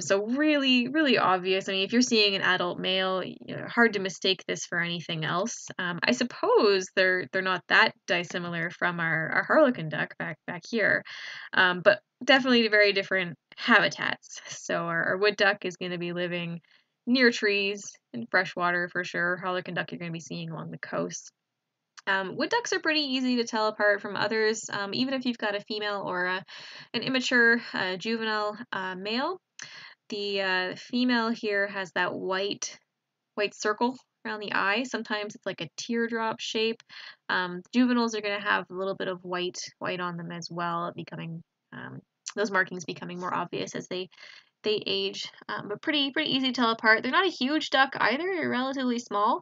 So really, really obvious. I mean, if you're seeing an adult male, hard to mistake this for anything else. I suppose they're not that dissimilar from our harlequin duck back here, but definitely very different habitats. So our wood duck is going to be living near trees and fresh water for sure. Harlequin duck you're going to be seeing along the coast. Wood ducks are pretty easy to tell apart from others, even if you've got a female or an immature juvenile male. The female here has that white circle around the eye. Sometimes it's like a teardrop shape. Juveniles are going to have a little bit of white on them as well, becoming those markings becoming more obvious as they age, but pretty easy to tell apart. They're not a huge duck either. They're relatively small.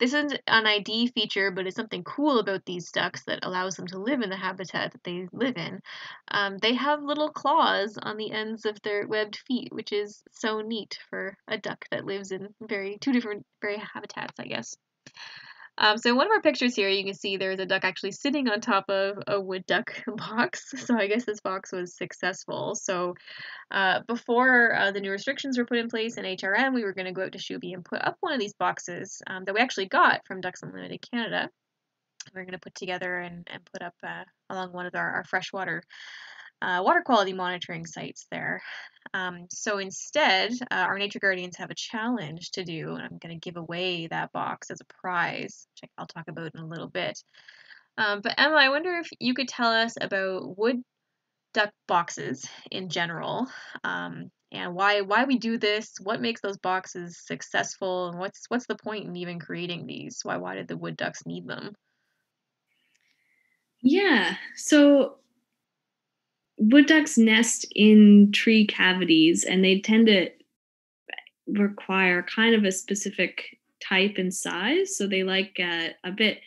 This isn't an ID feature, but it's something cool about these ducks that allows them to live in the habitat that they live in. They have little claws on the ends of their webbed feet, which is so neat for a duck that lives in two different habitats, I guess. So in one of our pictures here, you can see there's a duck actually sitting on top of a wood duck box. So I guess this box was successful. So before the new restrictions were put in place in HRM, we were going to go out to Shubie and put up one of these boxes that we actually got from Ducks Unlimited Canada. We're going to put together and put up along one of our freshwater water quality monitoring sites there. So instead, our Nature Guardians have a challenge to do, and I'm going to give away that box as a prize, which I'll talk about in a little bit. But Emma, I wonder if you could tell us about wood duck boxes in general, and why we do this, what makes those boxes successful, and what's the point in even creating these? Why did the wood ducks need them? Yeah, so wood ducks nest in tree cavities, and they tend to require kind of a specific type and size. So they like a bit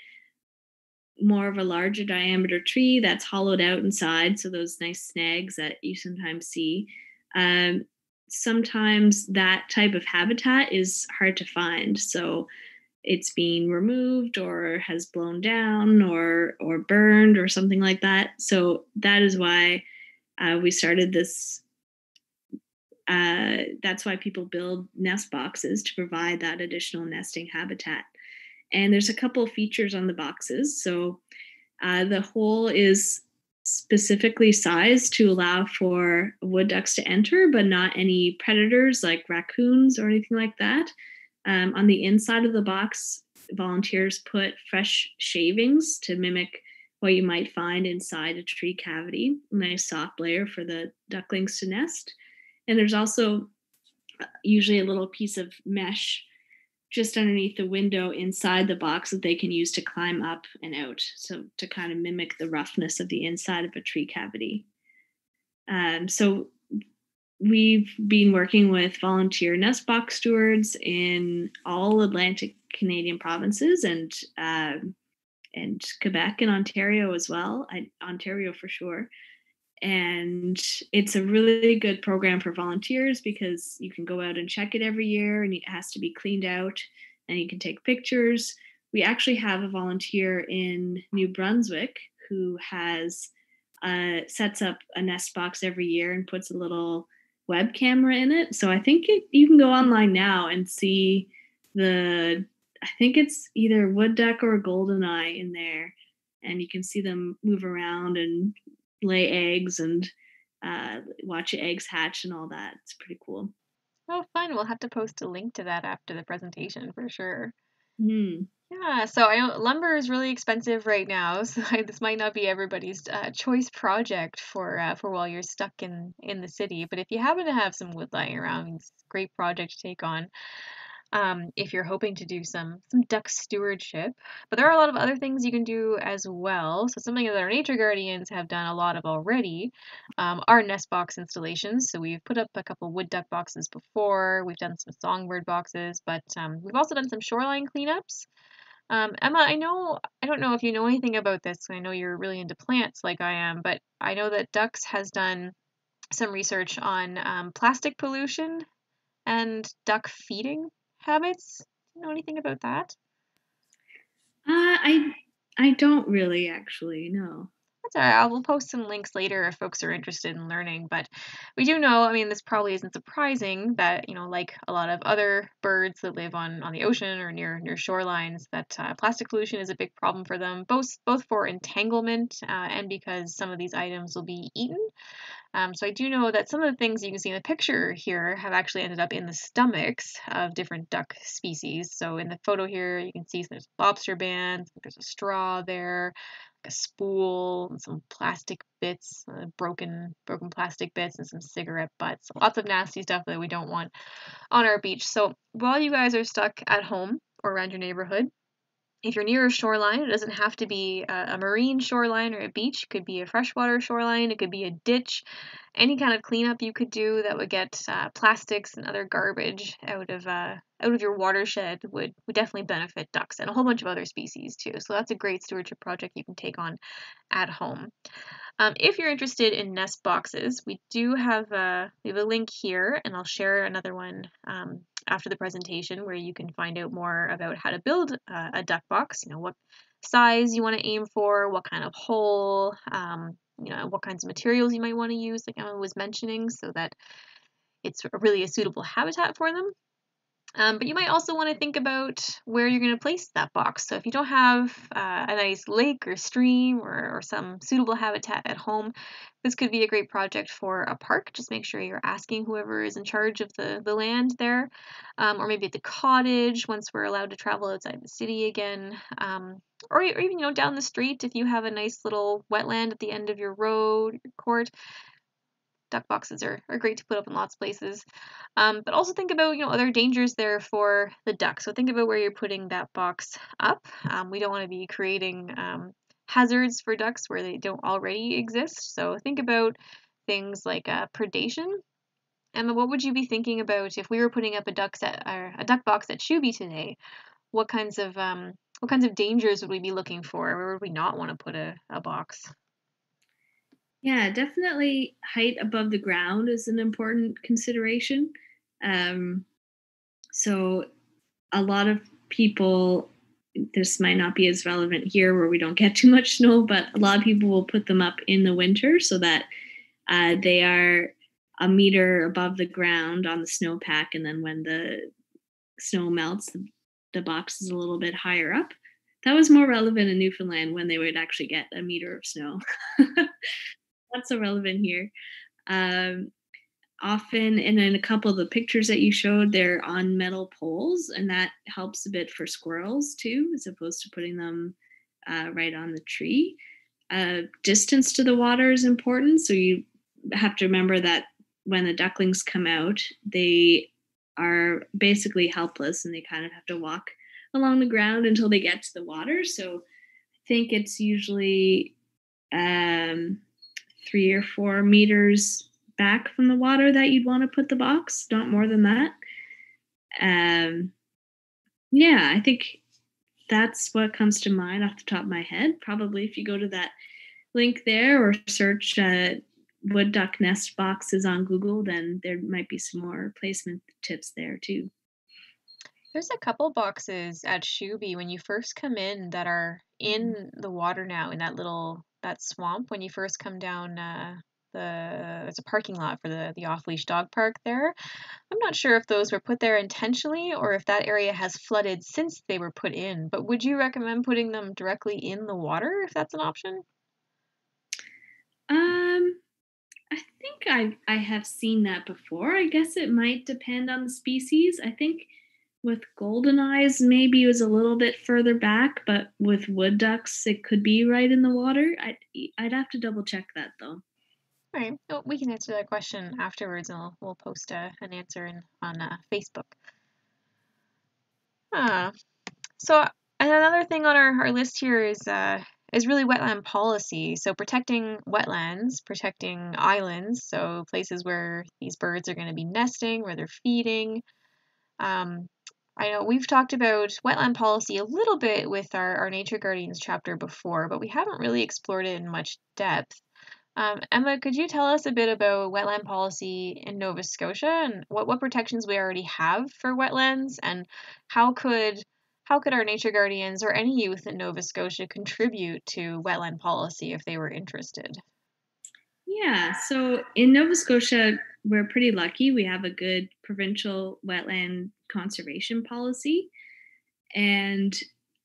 more of a larger diameter tree that's hollowed out inside. So those nice snags that you sometimes see. Sometimes that type of habitat is hard to find. So it's being removed or has blown down or burned or something like that. So that is why we started this. That's why people build nest boxes, to provide that additional nesting habitat. And there's a couple of features on the boxes. So the hole is specifically sized to allow for wood ducks to enter, but not any predators like raccoons or anything like that. On the inside of the box, volunteers put fresh shavings to mimic what you might find inside a tree cavity, a nice soft layer for the ducklings to nest. And there's also usually a little piece of mesh just underneath the window inside the box that they can use to climb up and out, so to kind of mimic the roughness of the inside of a tree cavity. So we've been working with volunteer nest box stewards in all Atlantic Canadian provinces and Quebec and Ontario as well, Ontario for sure. And it's a really good program for volunteers because you can go out and check it every year, and it has to be cleaned out, and you can take pictures. We actually have a volunteer in New Brunswick who sets up a nest box every year and puts a little web camera in it. So I think you can go online now and see I think it's either wood duck or goldeneye in there, and you can see them move around and lay eggs and watch eggs hatch and all that. It's pretty cool. Oh, fun. We'll have to post a link to that after the presentation for sure. Mm. Yeah, so I know lumber is really expensive right now, so this might not be everybody's choice project for while you're stuck in the city. But if you happen to have some wood lying around, it's a great project to take on. If you're hoping to do some duck stewardship. But there are a lot of other things you can do as well. So something that our Nature Guardians have done a lot of already are nest box installations. So we've put up a couple wood duck boxes before. We've done some songbird boxes, but we've also done some shoreline cleanups. Emma, I don't know if you know anything about this. I know you're really into plants like I am, but I know that Ducks has done some research on plastic pollution and duck feeding habits. Do you know anything about that? I don't really actually know. That's all right. I will post some links later if folks are interested in learning. But we do know, I mean, this probably isn't surprising that, you know, like a lot of other birds that live on the ocean or near shorelines, that plastic pollution is a big problem for them, both for entanglement and because some of these items will be eaten. So I do know that some of the things you can see in the picture here have actually ended up in the stomachs of different duck species. So in the photo here, you can see there's lobster bands, there's a straw there, a spool, and some plastic bits, broken plastic bits, and some cigarette butts. Lots of nasty stuff that we don't want on our beach. So while you guys are stuck at home or around your neighborhood, if you're near a shoreline, it doesn't have to be a marine shoreline or a beach. It could be a freshwater shoreline. It could be a ditch. Any kind of cleanup you could do that would get plastics and other garbage out of your watershed would definitely benefit ducks and a whole bunch of other species too. So that's a great stewardship project you can take on at home. If you're interested in nest boxes, we have a link here, and I'll share another one after the presentation where you can find out more about how to build a duck box. You know, what size you want to aim for, what kind of hole, you know, what kinds of materials you might want to use, like Emma was mentioning, so that it's really a suitable habitat for them. But you might also want to think about where you're going to place that box. So if you don't have a nice lake or stream or some suitable habitat at home, this could be a great project for a park. Just make sure you're asking whoever is in charge of the land there, or maybe at the cottage once we're allowed to travel outside the city again, or even, you know, down the street if you have a nice little wetland at the end of your road, your court. Duck boxes are great to put up in lots of places, but also think about, you know, other dangers there for the duck. So think about where you're putting that box up. We don't want to be creating hazards for ducks where they don't already exist. So think about things like predation. Emma, what would you be thinking about if we were putting up a duck box at Shubie today? What kinds of dangers would we be looking for? Where would we not want to put a box? Yeah, definitely height above the ground is an important consideration. So a lot of people, this might not be as relevant here where we don't get too much snow, but a lot of people will put them up in the winter so that they are a meter above the ground on the snowpack. And then when the snow melts, the box is a little bit higher up. That was more relevant in Newfoundland when they would actually get a meter of snow. Not so relevant here. Often, and in a couple of the pictures that you showed, they're on metal poles, and that helps a bit for squirrels too, as opposed to putting them right on the tree. Distance to the water is important, so you have to remember that when the ducklings come out, they are basically helpless, and they kind of have to walk along the ground until they get to the water. So I think it's usually 3 or 4 meters back from the water that you'd want to put the box, not more than that. Yeah, I think that's what comes to mind off the top of my head. Probably if you go to that link there or search wood duck nest boxes on Google, then there might be some more placement tips there too. There's a couple boxes at Shubie when you first come in that are in the water now, in that swamp when you first come down. It's a parking lot for the off-leash dog park there. I'm not sure if those were put there intentionally or if that area has flooded since they were put in, but would you recommend putting them directly in the water if that's an option? I think I have seen that before. I guess it might depend on the species. I think with golden eyes, maybe it was a little bit further back, but with wood ducks, it could be right in the water. I'd have to double check that though. All right, well, we can answer that question afterwards, and we'll post an answer on Facebook. So another thing on our list here is really wetland policy. So protecting wetlands, protecting islands, so places where these birds are going to be nesting, where they're feeding. I know we've talked about wetland policy a little bit with our Nature Guardians chapter before, but we haven't really explored it in much depth. Emma, could you tell us a bit about wetland policy in Nova Scotia and what protections we already have for wetlands, and how could our Nature Guardians or any youth in Nova Scotia contribute to wetland policy if they were interested? Yeah, so in Nova Scotia, we're pretty lucky. We have a good provincial wetland conservation policy. And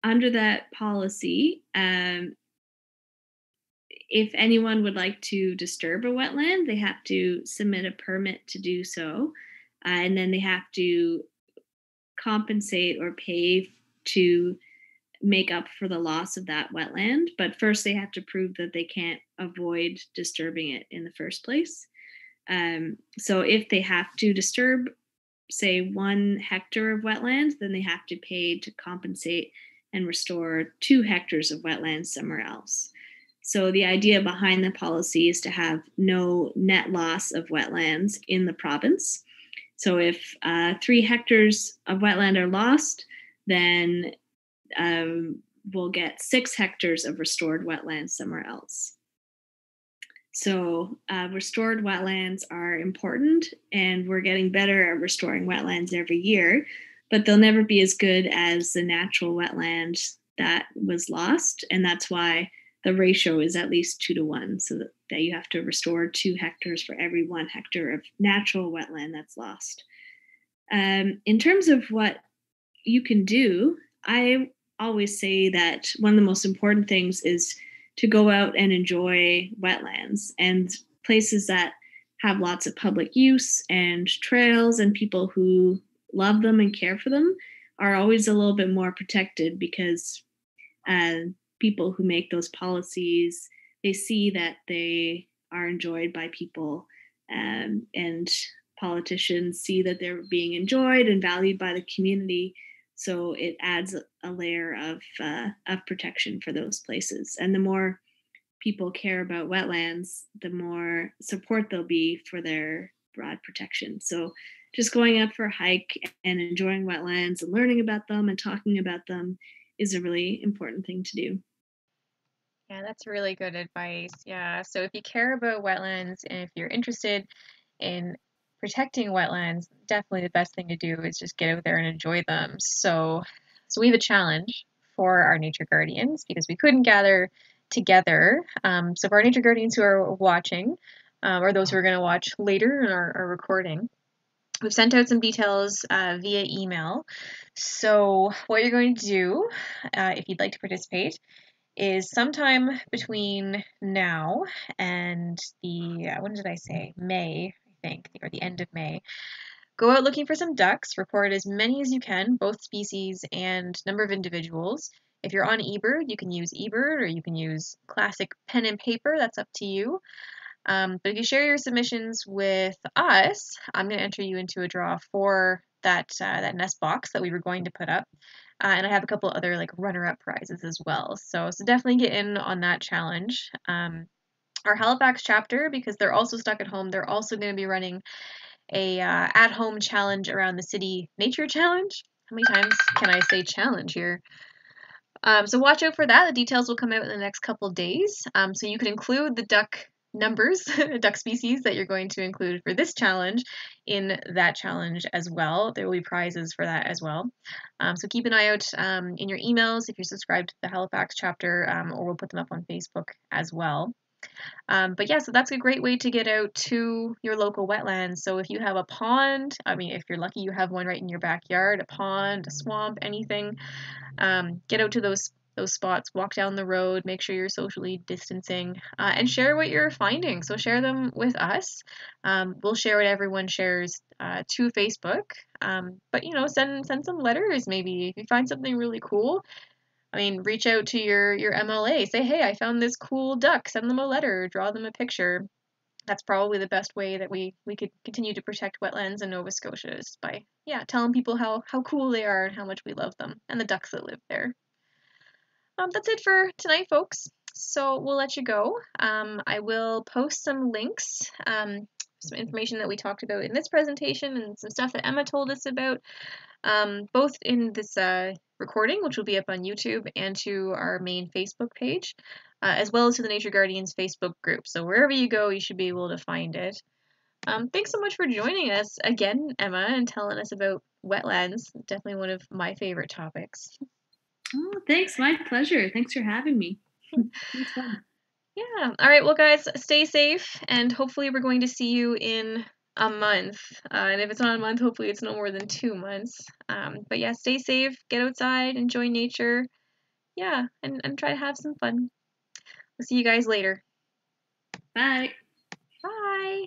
under that policy, if anyone would like to disturb a wetland, they have to submit a permit to do so. And then they have to compensate or pay to make up for the loss of that wetland. But first they have to prove that they can't avoid disturbing it in the first place. So if they have to disturb, say, 1 hectare of wetland, then they have to pay to compensate and restore 2 hectares of wetland somewhere else. So the idea behind the policy is to have no net loss of wetlands in the province. So if 3 hectares of wetland are lost, then we'll get 6 hectares of restored wetlands somewhere else. So restored wetlands are important, and we're getting better at restoring wetlands every year, but they'll never be as good as the natural wetland that was lost. And that's why the ratio is at least 2 to 1, so that you have to restore 2 hectares for every 1 hectare of natural wetland that's lost. In terms of what you can do, I always say that one of the most important things is to go out and enjoy wetlands and places that have lots of public use and trails, and people who love them and care for them are always a little bit more protected, because people who make those policies, they see that they are enjoyed by people, and politicians see that they're being enjoyed and valued by the community. So it adds a layer of protection for those places. And the more people care about wetlands, the more support there'll be for their broad protection. So just going out for a hike and enjoying wetlands and learning about them and talking about them is a really important thing to do. Yeah, that's really good advice. Yeah, so if you care about wetlands and if you're interested in protecting wetlands, definitely the best thing to do is just get out there and enjoy them. So we have a challenge for our Nature Guardians because we couldn't gather together. So for our Nature Guardians who are watching, or those who are going to watch later in our recording, we've sent out some details via email. So what you're going to do, if you'd like to participate, is sometime between now and the, when did I say? May, I think, or the end of May. Go out looking for some ducks, report as many as you can, both species and number of individuals. If you're on eBird, you can use eBird or you can use classic pen and paper, that's up to you. But if you share your submissions with us, I'm going to enter you into a draw for that nest box that we were going to put up. And I have a couple other like runner-up prizes as well. So definitely get in on that challenge. Our Halifax chapter, because they're also stuck at home, they're also going to be running a at-home challenge around the city nature challenge. How many times can I say challenge here? So watch out for that. The details will come out in the next couple days. So you can include the duck numbers, duck species that you're going to include for this challenge in that challenge as well. There will be prizes for that as well. So keep an eye out in your emails if you're subscribed to the Halifax chapter, or we'll put them up on Facebook as well. But yeah, so that's a great way to get out to your local wetlands. So if you have a pond, I mean, if you're lucky, you have one right in your backyard, a pond, a swamp, anything, get out to those spots, walk down the road, make sure you're socially distancing, and share what you're finding. So share them with us. We'll share what everyone shares to Facebook. But, you know, send some letters maybe if you find something really cool. I mean, reach out to your MLA, say, hey, I found this cool duck, send them a letter, draw them a picture. That's probably the best way that we could continue to protect wetlands in Nova Scotia, is by, telling people how cool they are and how much we love them and the ducks that live there. That's it for tonight, folks. So we'll let you go. I will post some links some information that we talked about in this presentation and some stuff that Emma told us about, both in this recording, which will be up on YouTube, and to our main Facebook page, as well as to the Nature Guardians Facebook group. So wherever you go, you should be able to find it. Thanks so much for joining us again, Emma, and telling us about wetlands. Definitely one of my favorite topics. Oh, thanks. My pleasure. Thanks for having me. It's fun. Yeah. All right. Well, guys, stay safe, and hopefully we're going to see you in a month. And if it's not a month, hopefully it's no more than 2 months. But yeah, stay safe, get outside, enjoy nature. Yeah. And try to have some fun. We'll see you guys later. Bye. Bye.